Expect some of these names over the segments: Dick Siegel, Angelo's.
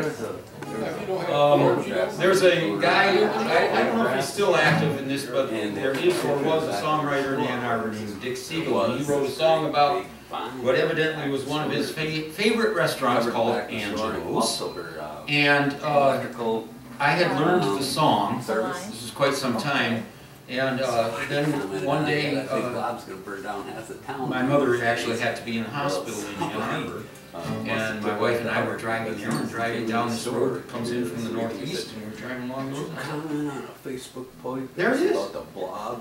There's a guy, I don't know if he's still active in this, but there is or was a songwriter in Ann Arbor named Dick Siegel, and he wrote a song about what evidently was one of his favorite restaurants called Angelo's. And I had learned the song, this is quite some time, and then one day my mother actually had to be in the hospital in Ann Arbor. And my wife and I were driving here, down this road that comes in from the northeast, and we're driving along the road. Comment on a Facebook post. There it is. It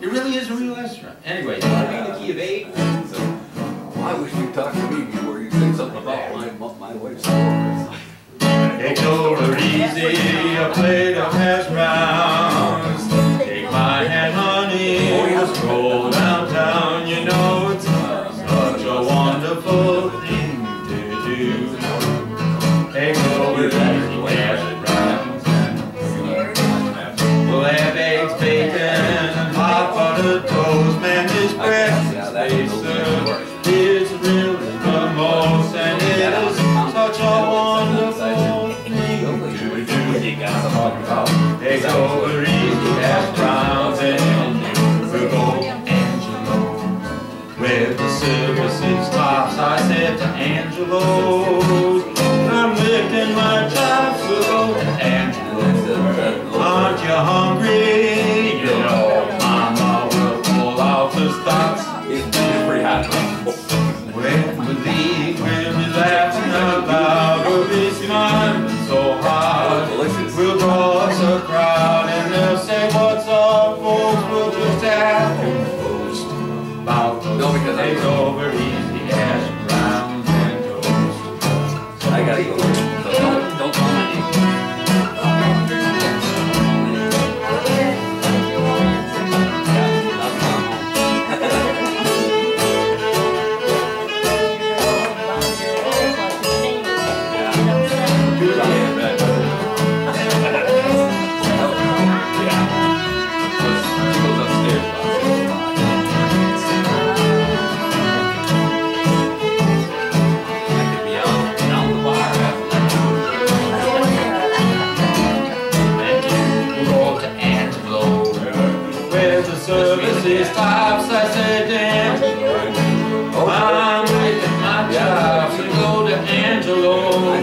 really is a real restaurant. Anyway, the key of 8. I wish you'd talk to me before you say something about my wife's story. Take over easy, a plate of hash browns. Take my hand, honey, let's roll downtown. You know it's such a wonderful thing. Take over the hash browns. We'll have eggs, bacon, and hot butter toast. Man, this breakfast they serve is really the most, and it is such a wonderful thing to do. Take over easy hash browns, and we'll go Angelo's, where the service is tops. I said to Angelo's. In my job, we'll go to Angelo's. Aren't you hungry? You know, Mama will pull out the stops. When we leave, when we laugh about we'll be smiling so hard. We'll draw us a crowd and they'll say, "What's up, folks?" We'll just ask them first about the takeover easy hash browns and toast. I gotta go. Services tops, I said, damn. I'm making my job to go to Angelo's.